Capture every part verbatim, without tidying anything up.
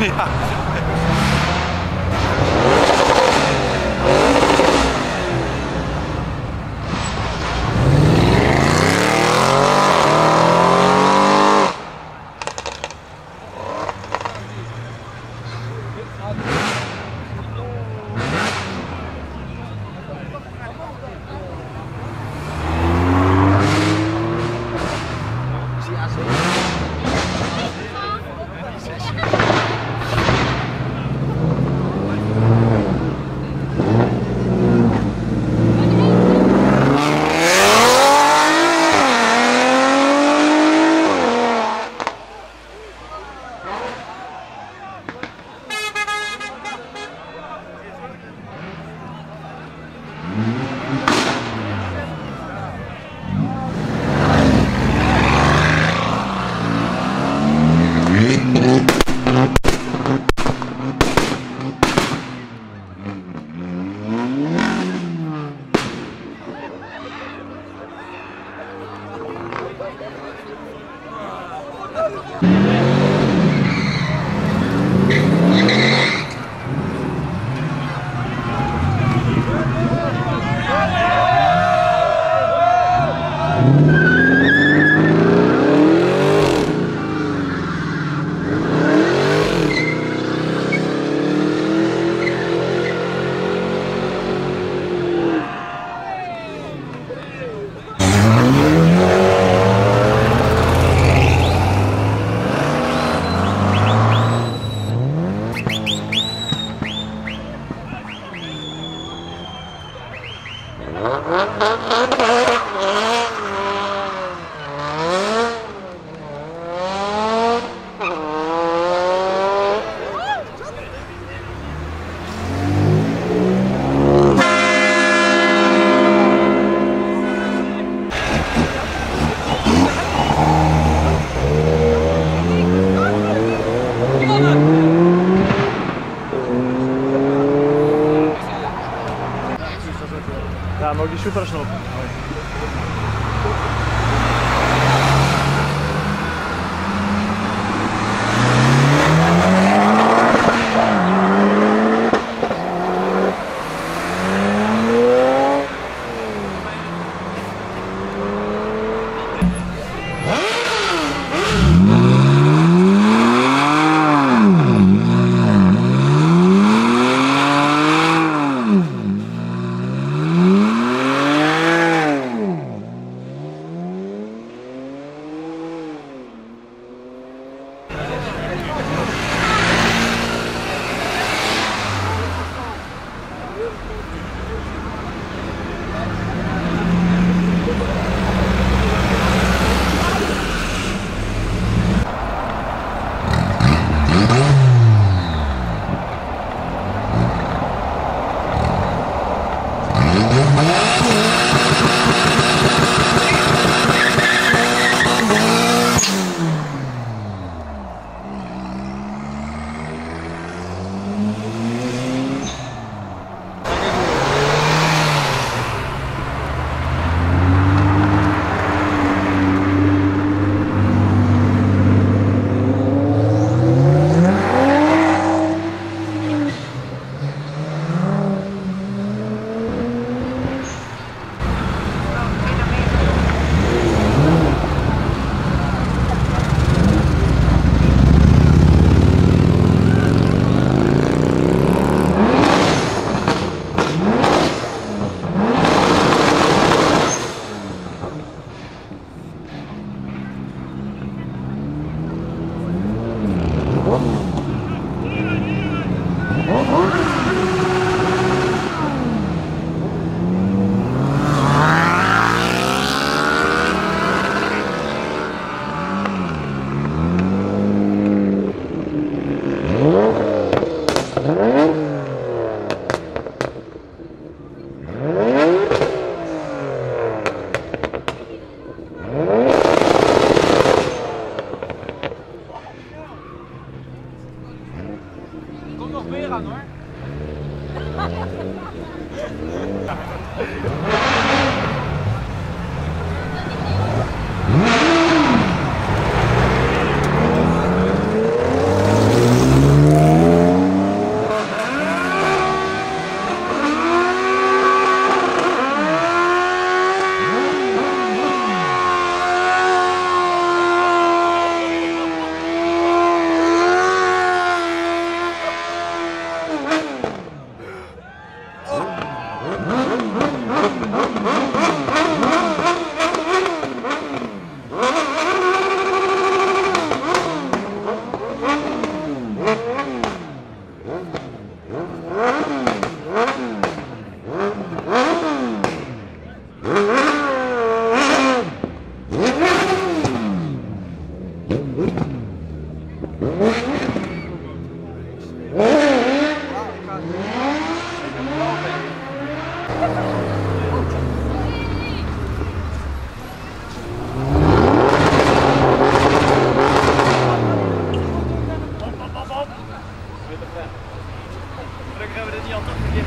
Ja. Ja, maar ook die supersnop. Mmm. die had toch verdicht.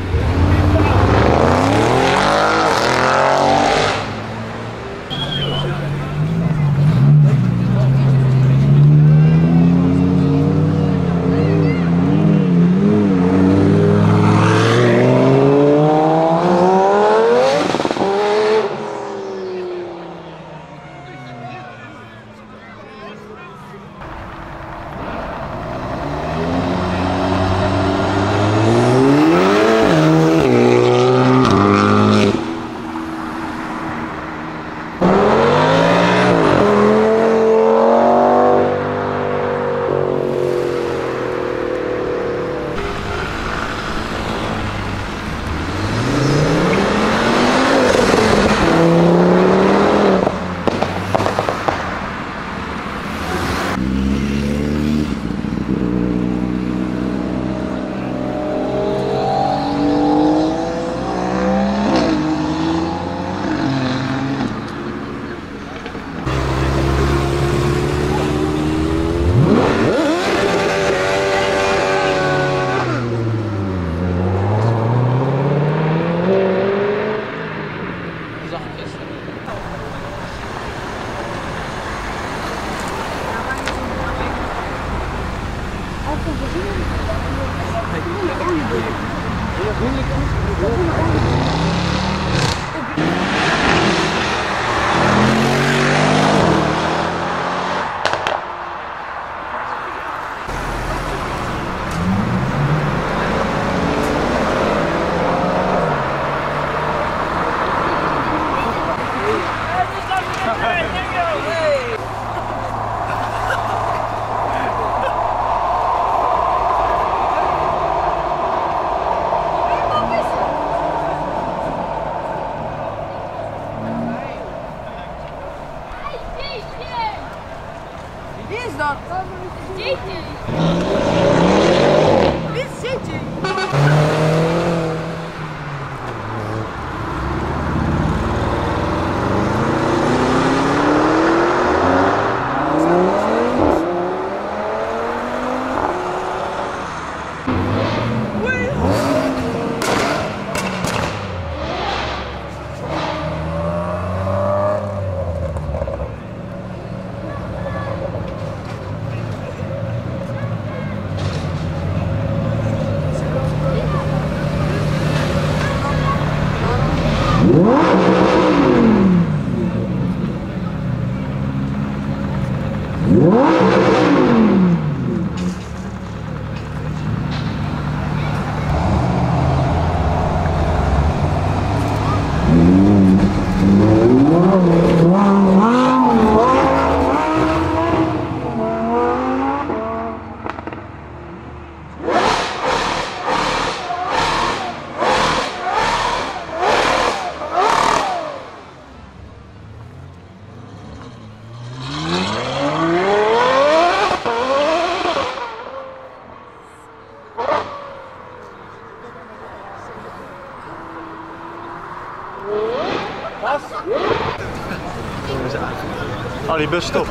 Oh, die bus stopt.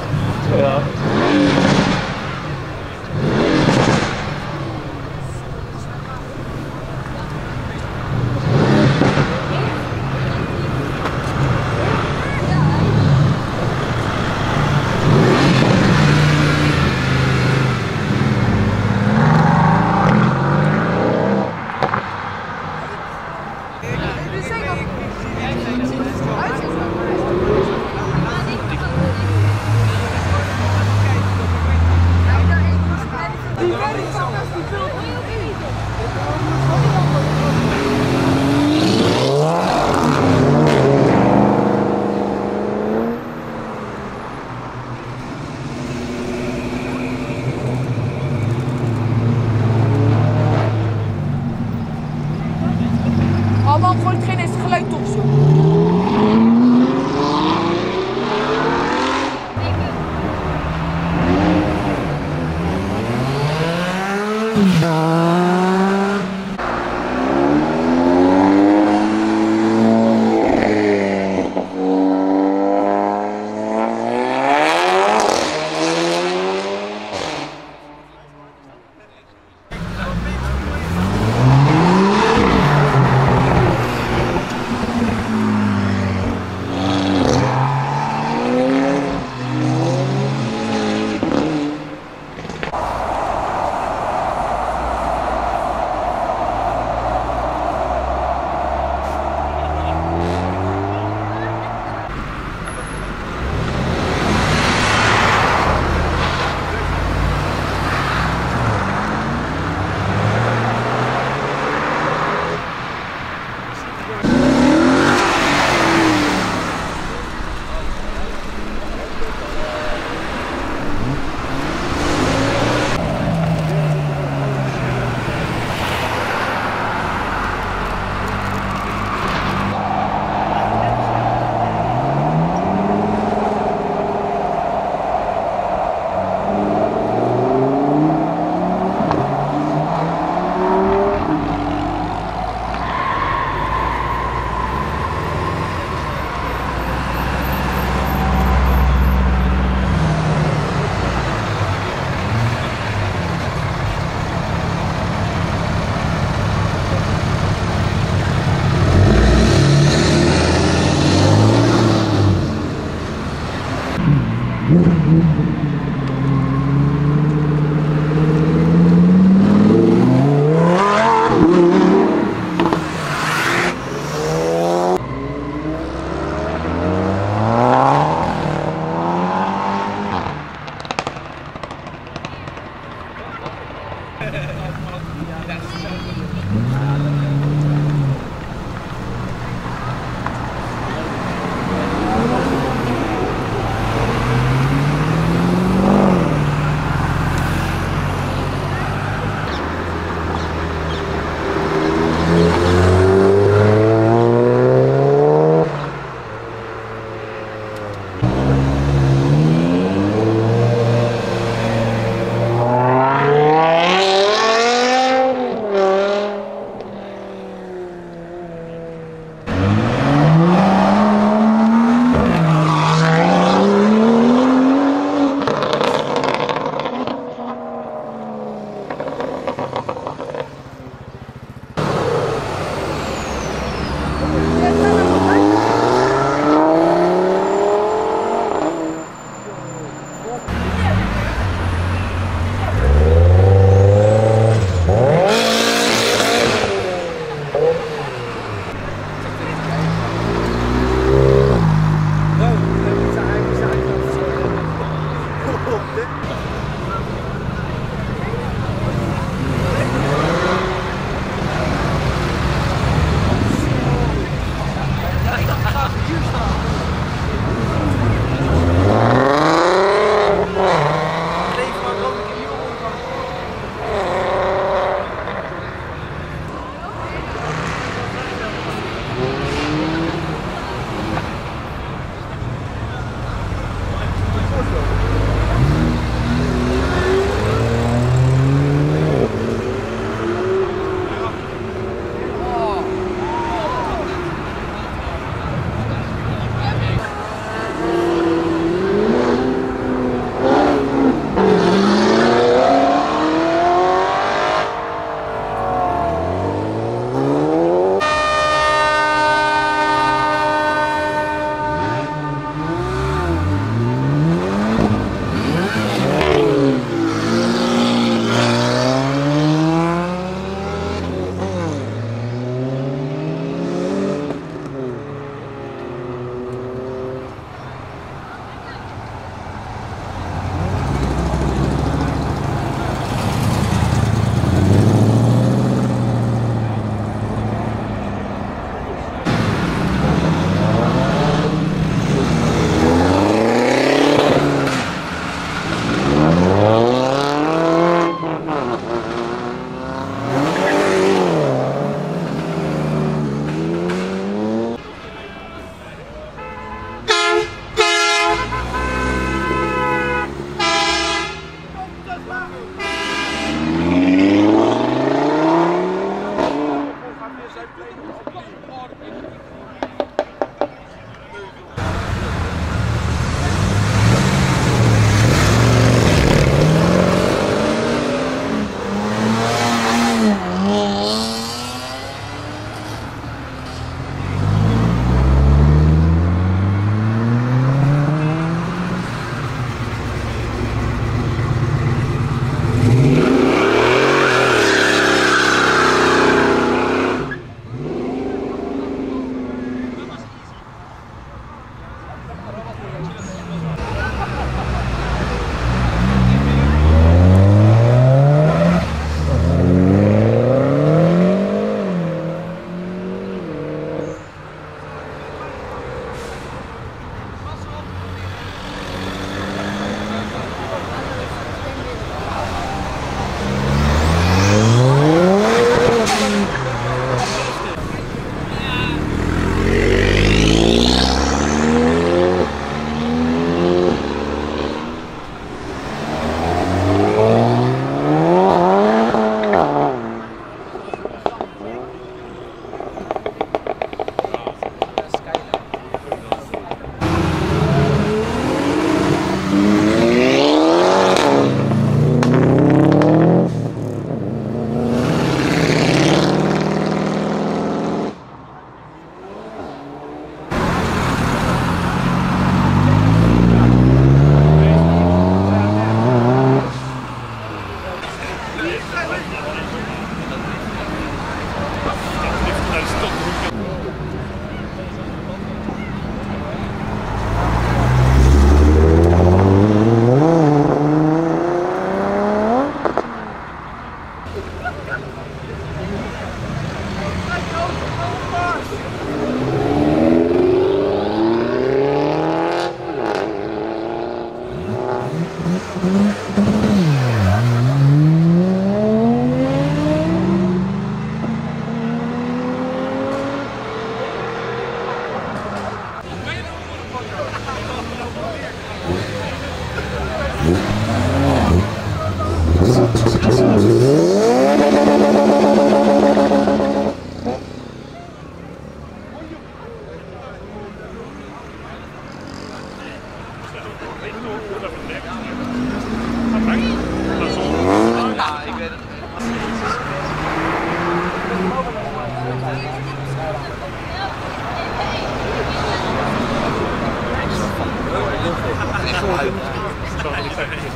Ja.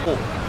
Cool.